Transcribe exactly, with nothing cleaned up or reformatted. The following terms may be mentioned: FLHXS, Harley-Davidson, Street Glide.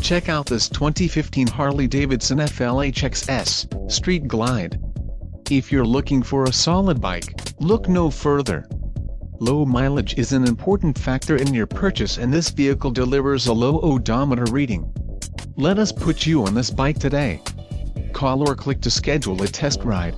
Check out this twenty fifteen Harley-Davidson F L H X S Street Glide. If you're looking for a solid bike, look no further. Low mileage is an important factor in your purchase, and this vehicle delivers a low odometer reading. Let us put you on this bike today. Call or click to schedule a test ride.